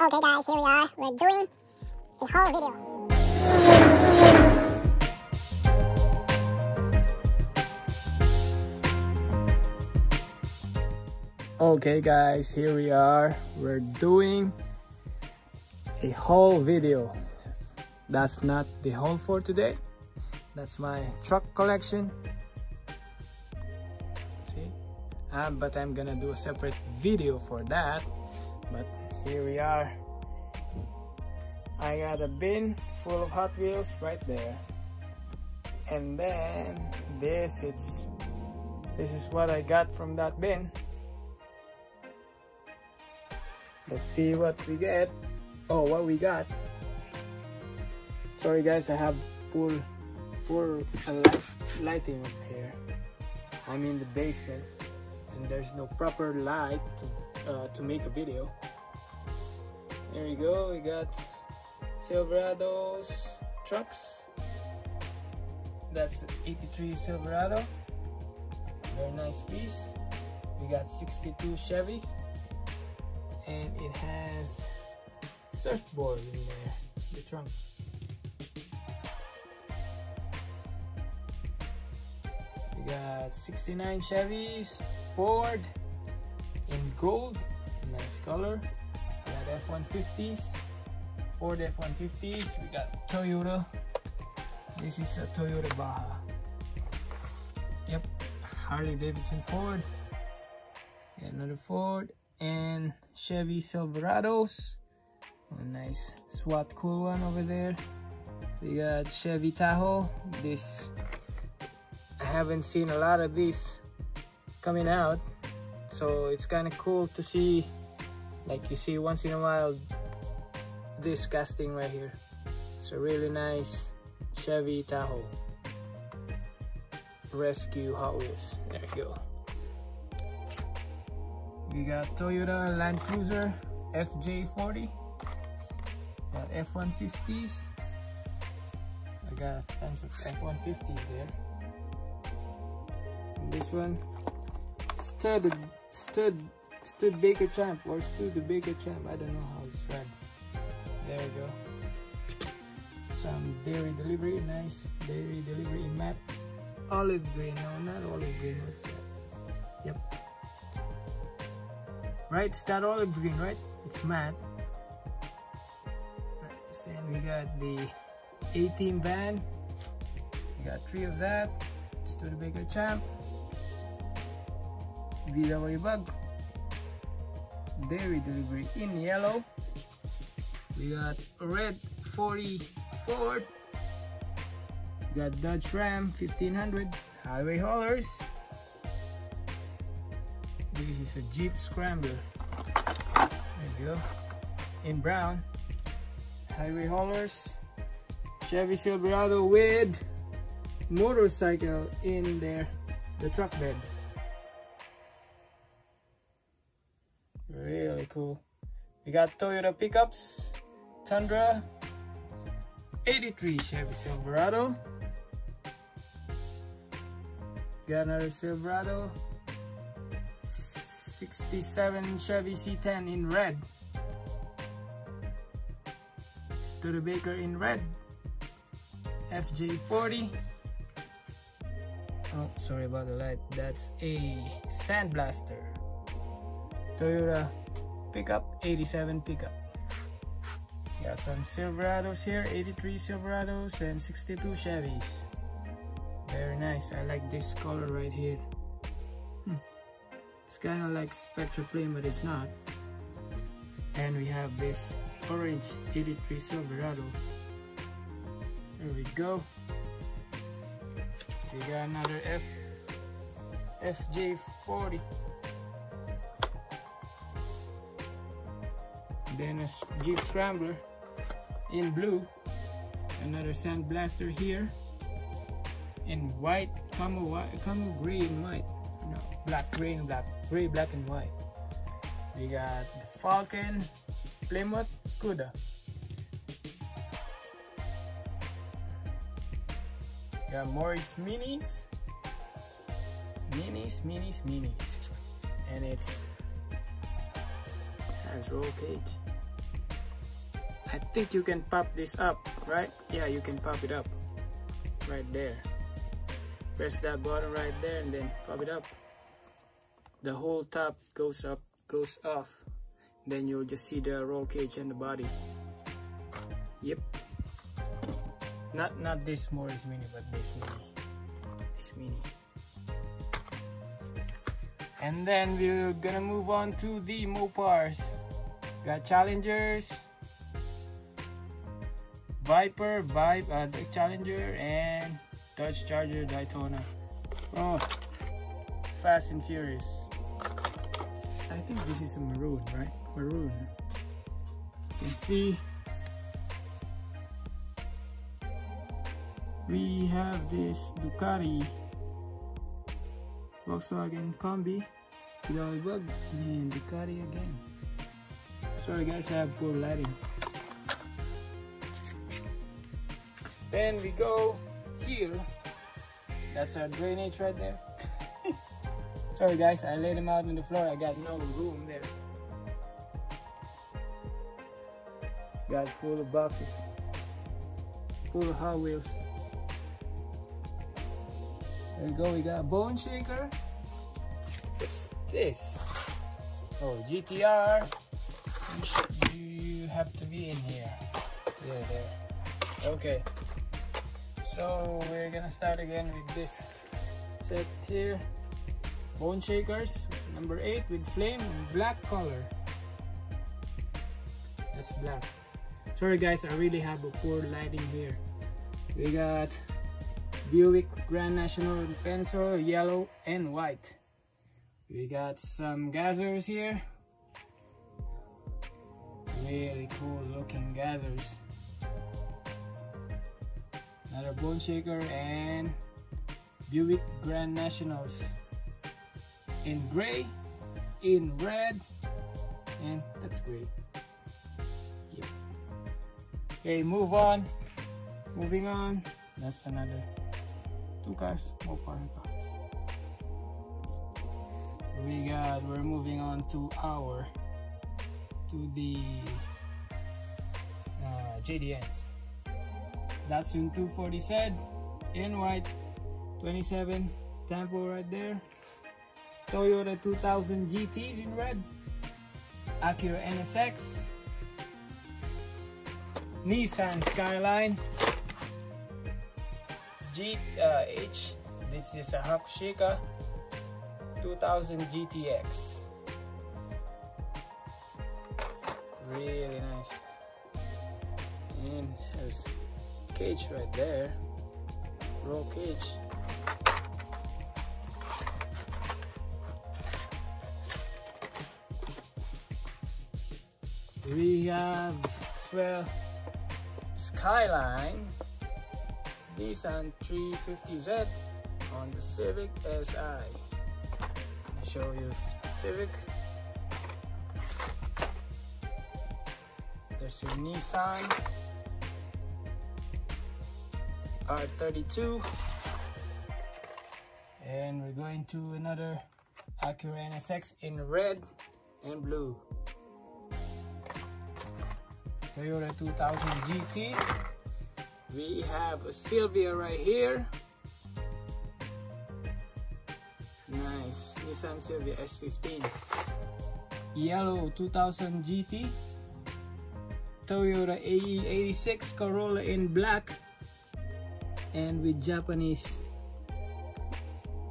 Okay guys, here we are. We're doing a haul video. Okay guys, here we are. We're doing a haul video. That's not the haul for today. That's my truck collection. See? But I'm gonna do a separate video for that. But here we are. I got a bin full of Hot Wheels right there. And then this is what I got from that bin. Let's see what we get. Oh, what we got. Sorry guys, I have poor pixel lighting up here. I'm in the basement and there's no proper light to make a video. There you go, we got Silverado's trucks. That's 83 Silverado, very nice piece. We got 62 Chevy and it has surfboard in there, the trunk. We got 69 Chevys, Ford in gold, nice color. We got F-150s, Ford F-150s. We got Toyota. This is a Toyota Baja. Yep, Harley Davidson Ford. Another Ford and Chevy Silverados. A nice SWAT cool one over there. We got Chevy Tahoe. This, I haven't seen a lot of these coming out, so it's kind of cool to see, like you see once in a while, this casting right here. It's a really nice Chevy Tahoe Rescue Hot Wheels. There you go. We got Toyota Land Cruiser FJ40. Got F-150s. I got tons of F-150s there. And this one, Studebaker Champ or Studebaker Champ, I don't know how it's read. There we go. Some dairy delivery, nice dairy delivery mat. Olive green, no, not olive green, what's that? Yep. Right, it's not olive green, right? It's matte. And we got the 18 van. We got 3 of that. Studebaker Champ. VW Bug. Dairy delivery in yellow. We got red 40 Ford. We got Dodge Ram 1500. Highway haulers. This is a Jeep Scrambler. There you go. In brown. Highway haulers, Chevy Silverado with motorcycle in there, the truck bed. Really cool. We got Toyota pickups, Tundra, 83 Chevy Silverado. Got another Silverado, 67 Chevy C10 in red. Studebaker in red, FJ40. Oh, sorry about the light. That's a Sandblaster. Toyota pickup, 87 pickup. Got some Silverados here, 83 Silverados and 62 Chevys. Very nice. I like this color right here. It's kind of like Spectra Plane, but it's not. And we have this orange 83 Silverado. There we go. We got another FJ40. Then a Jeep Scrambler in blue. Another Sandblaster here in white, camo gray and white. No, black, gray and black. Gray, black and white. We got the Falcon, Plymouth, Cuda. We got Morris minis, and it has roll cage. I think you can pop this up, right? Yeah, you can pop it up right there. Press that button right there and then pop it up. The whole top goes up, goes off. Then you'll just see the roll cage and the body. Yep. Not this Morris Mini, but this Mini. This Mini. And then we're gonna move on to the Mopars. Got Challengers, Viper, Challenger, and Dodge Charger Daytona. Oh, Fast and Furious. I think this is a maroon, right? Maroon. You see, we have this Ducati Volkswagen Combi without a bug, and Ducati again. Sorry guys, I have poor lighting. Then we go here. That's our drainage right there. Sorry guys, I laid them out on the floor. I got no room there. Got full of boxes. Full of Hot Wheels. There we go, we got Bone Shaker. What's this? Oh, GTR. You have to be in here. Yeah, there. Okay. So we're gonna start again with this set here. Bone Shakers, number 8 with flame and black color. That's black. Sorry guys, I really have a poor lighting here. We got Buick Grand National pencil, yellow and white. We got some gathers here. Really cool looking gathers. Another Bone Shaker and Buick Grand Nationals. In gray, in red, and that's great. Yep. Okay, move on. Moving on. That's another two cars, more foreign cars. We're moving on to our, the JDMs. Datsun 240 Z in white, 27 Tempo right there. Toyota 2000 GT in red, Acura NSX, Nissan Skyline, Jeep H, this is a Hot Wheels, 2000 GTX, really nice, and there's a cage right there, roll cage. We have as well Skyline, Nissan 350Z on the Civic SI. I'll show you Civic. There's a Nissan R32, and we're going to another Acura NSX in red and blue. Toyota 2000 GT. We have a Silvia right here. Nice. Nissan Silvia S15. Yellow 2000 GT. Toyota AE86 Corolla in black. And with Japanese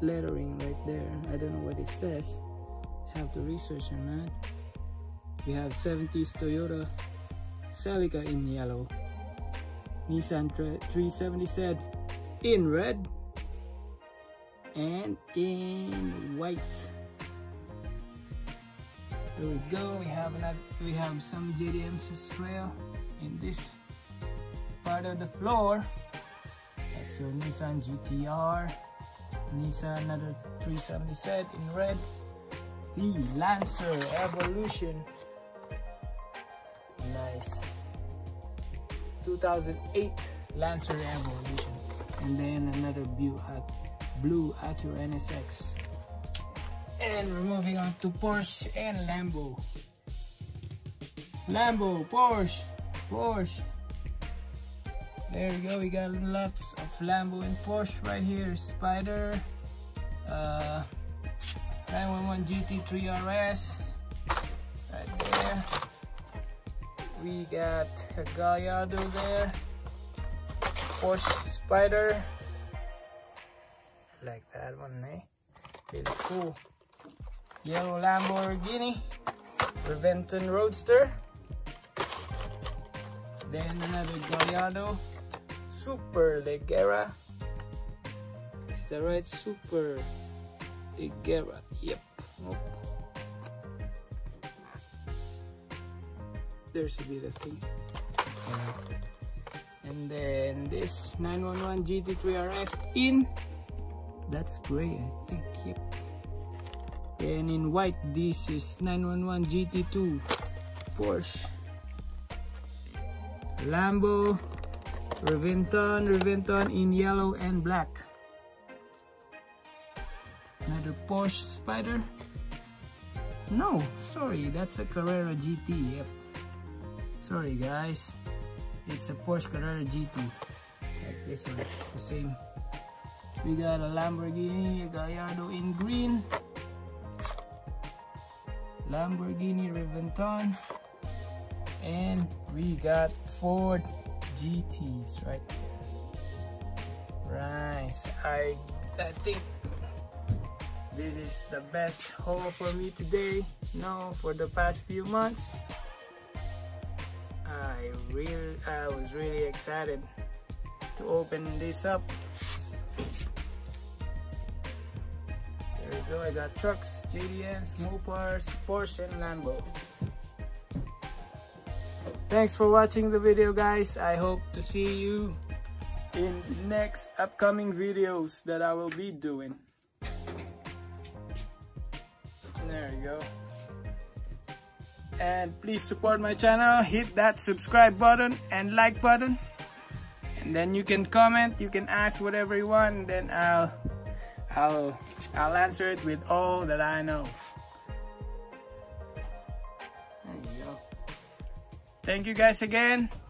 lettering right there. I don't know what it says. Have to research on that. We have 70s Toyota Celica in yellow, Nissan 370Z in red, and in white. There we go. We have some JDMs as well in this part of the floor. That's your Nissan GTR, Nissan another 370Z in red, the Lancer Evolution. 2008 Lancer Evolution, and then another blue Acura NSX, and we're moving on to Porsche and Lambo. Porsche Porsche. There you go, we got lots of Lambo and Porsche right here. Spider, 911 GT3 RS, right there. We got a Gallardo there, Porsche Spider, like that one, eh? Really cool. Yellow Lamborghini, Reventon Roadster. Then another Gallardo, Super Leggera. Is that right? Super Leggera. Yep. Nope. There should be the thing. And then this 911 GT3 RS in. That's gray, I think. Yep. And in white, this is 911 GT2 Porsche. Lambo, Reventon in yellow and black. Another Porsche Spider. No, sorry, that's a Carrera GT. Yep. Sorry guys, it's a Porsche Carrera GT. Like this one, the same. We got a Lamborghini, a Gallardo in green. Lamborghini Reventon. And we got Ford GTs right there. Nice. I think this is the best haul for me today. No, for the past few months. I was really excited to open this up. There we go. I got trucks, JDMs, Mopars, Porsche, and Lambo. Thanks for watching the video, guys. I hope to see you in the next upcoming videos that I will be doing. There you go. And please support my channel. Hit that subscribe button and like button. And then you can comment, you can ask whatever you want, and then I'll answer it with all that I know. Thank you guys again.